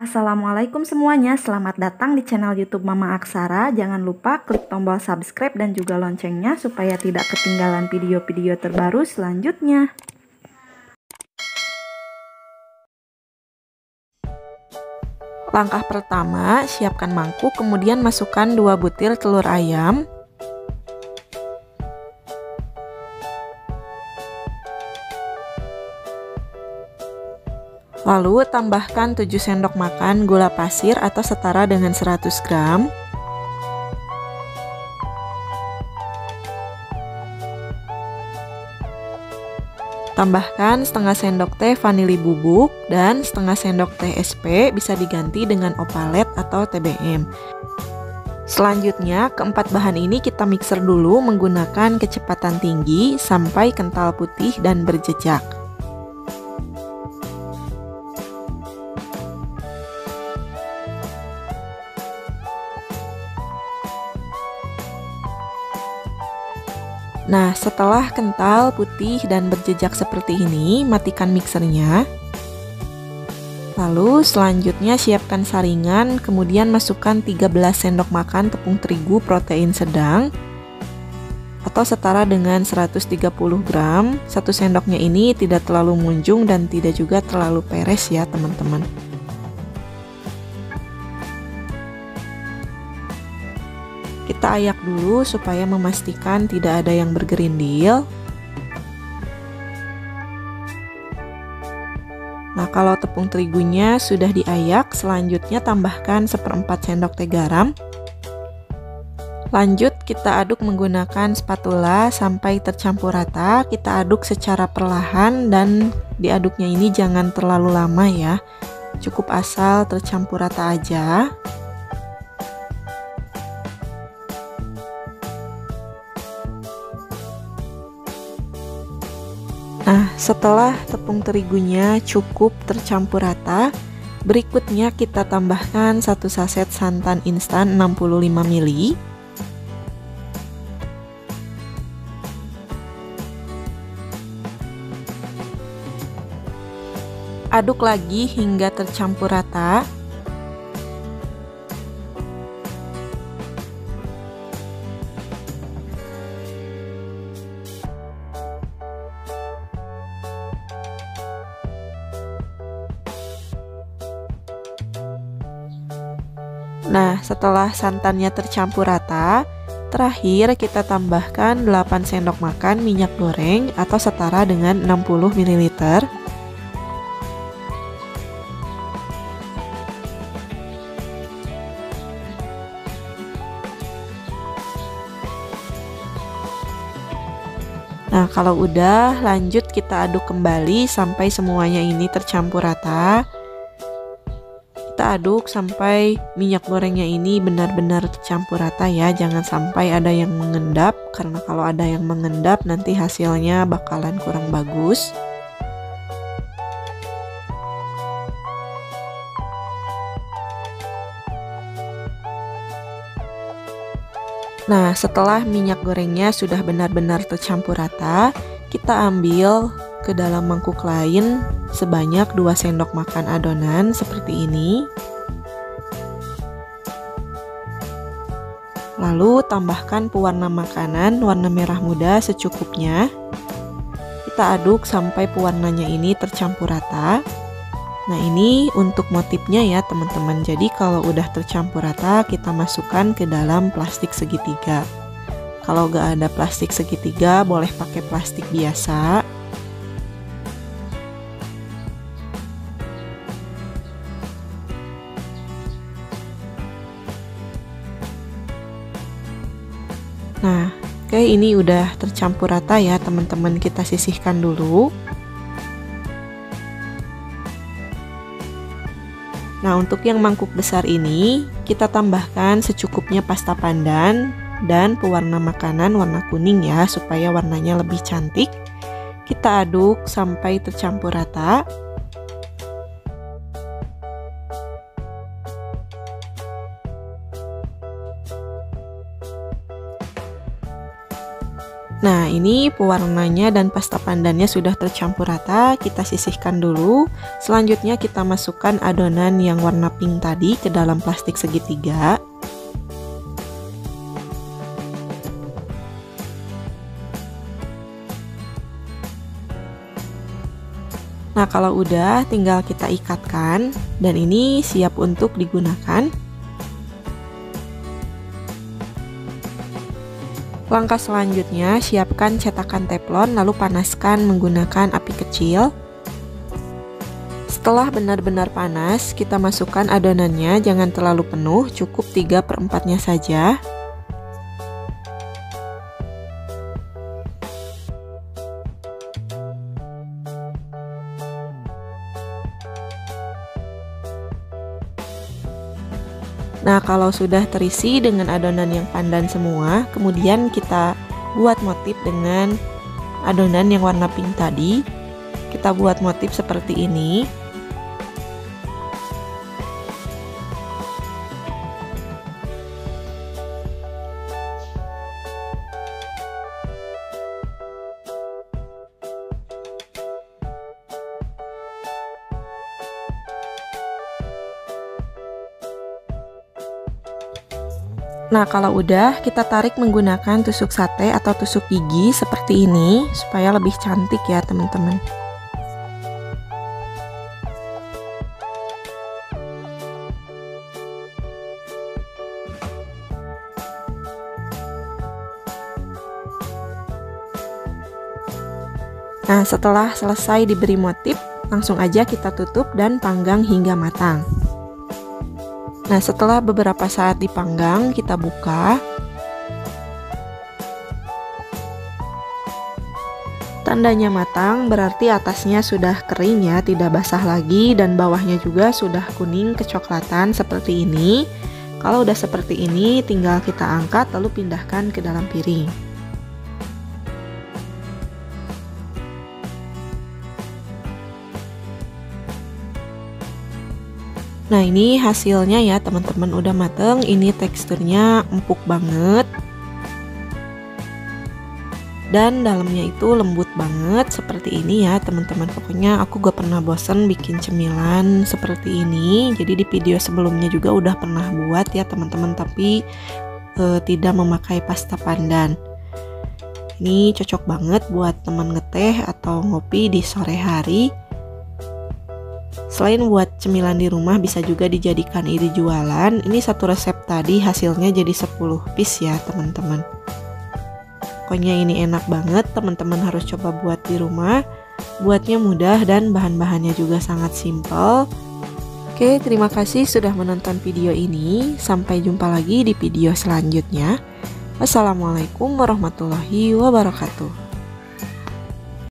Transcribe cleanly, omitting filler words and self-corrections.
Assalamualaikum semuanya, selamat datang di channel YouTube Mama Akshara. Jangan lupa klik tombol subscribe dan juga loncengnya supaya tidak ketinggalan video-video terbaru selanjutnya. Langkah pertama, siapkan mangkuk, kemudian masukkan 2 butir telur ayam, 2. Lalu tambahkan 7 sendok makan gula pasir atau setara dengan 100 gram. Tambahkan setengah sendok teh vanili bubuk dan setengah sendok teh SP, bisa diganti dengan opalet atau TBM. Selanjutnya, keempat bahan ini kita mixer dulu menggunakan kecepatan tinggi sampai kental putih dan berjejak. Nah, setelah kental, putih, dan berjejak seperti ini, matikan mixernya. Lalu selanjutnya siapkan saringan, kemudian masukkan 13 sendok makan tepung terigu protein sedang atau setara dengan 130 gram. Satu sendoknya ini tidak terlalu munjung dan tidak juga terlalu peres ya teman-teman. Kita ayak dulu supaya memastikan tidak ada yang bergerindil. Nah, kalau tepung terigunya sudah diayak, selanjutnya tambahkan 1/4 sendok teh garam. Lanjut kita aduk menggunakan spatula sampai tercampur rata. Kita aduk secara perlahan dan diaduknya ini jangan terlalu lama ya, cukup asal tercampur rata aja. Nah, setelah tepung terigunya cukup tercampur rata, berikutnya kita tambahkan 1 saset santan instan 65 ml. Aduk lagi hingga tercampur rata. Nah, setelah santannya tercampur rata, terakhir kita tambahkan 8 sendok makan minyak goreng atau setara dengan 60 ml. Nah, kalau udah, lanjut kita aduk kembali sampai semuanya ini tercampur rata. Kita aduk sampai minyak gorengnya ini benar-benar tercampur rata ya, jangan sampai ada yang mengendap, karena kalau ada yang mengendap nanti hasilnya bakalan kurang bagus. Nah, setelah minyak gorengnya sudah benar-benar tercampur rata, kita ambil ke dalam mangkuk lain sebanyak 2 sendok makan adonan seperti ini. Lalu tambahkan pewarna makanan warna merah muda secukupnya. Kita aduk sampai pewarnanya ini tercampur rata. Nah, ini untuk motifnya ya teman-teman. Jadi kalau udah tercampur rata, kita masukkan ke dalam plastik segitiga. Kalau gak ada plastik segitiga, boleh pakai plastik biasa. Nah, oke, ini udah tercampur rata ya teman-teman, kita sisihkan dulu. Nah, untuk yang mangkuk besar ini, kita tambahkan secukupnya pasta pandan dan pewarna makanan warna kuning ya, supaya warnanya lebih cantik. Kita aduk sampai tercampur rata. Nah, ini pewarnanya dan pasta pandannya sudah tercampur rata, kita sisihkan dulu. Selanjutnya kita masukkan adonan yang warna pink tadi ke dalam plastik segitiga. Nah, kalau udah tinggal kita ikatkan dan ini siap untuk digunakan. Langkah selanjutnya, siapkan cetakan teflon lalu panaskan menggunakan api kecil. Setelah benar-benar panas, kita masukkan adonannya, jangan terlalu penuh, cukup 3/4-nya saja. Nah, kalau sudah terisi dengan adonan yang pandan semua, kemudian kita buat motif dengan adonan yang warna pink tadi. Kita buat motif seperti ini. Nah, kalau udah kita tarik menggunakan tusuk sate atau tusuk gigi seperti ini supaya lebih cantik ya teman-teman. Nah, setelah selesai diberi motif, langsung aja kita tutup dan panggang hingga matang. Nah, setelah beberapa saat dipanggang, kita buka. Tandanya matang, berarti atasnya sudah kering ya, tidak basah lagi, dan bawahnya juga sudah kuning kecoklatan seperti ini. Kalau udah seperti ini, tinggal kita angkat lalu pindahkan ke dalam piring. Nah, ini hasilnya ya teman-teman, udah mateng, ini teksturnya empuk banget dan dalamnya itu lembut banget seperti ini ya teman-teman. Pokoknya aku gak pernah bosen bikin cemilan seperti ini, jadi di video sebelumnya juga udah pernah buat ya teman-teman, tapi tidak memakai pasta pandan. Ini cocok banget buat teman ngeteh atau ngopi di sore hari. Selain buat cemilan di rumah, bisa juga dijadikan ide jualan. Ini satu resep tadi hasilnya jadi 10 piece ya teman-teman. Pokoknya ini enak banget, teman-teman harus coba buat di rumah. Buatnya mudah dan bahan-bahannya juga sangat simple. Oke, terima kasih sudah menonton video ini. Sampai jumpa lagi di video selanjutnya. Wassalamualaikum warahmatullahi wabarakatuh.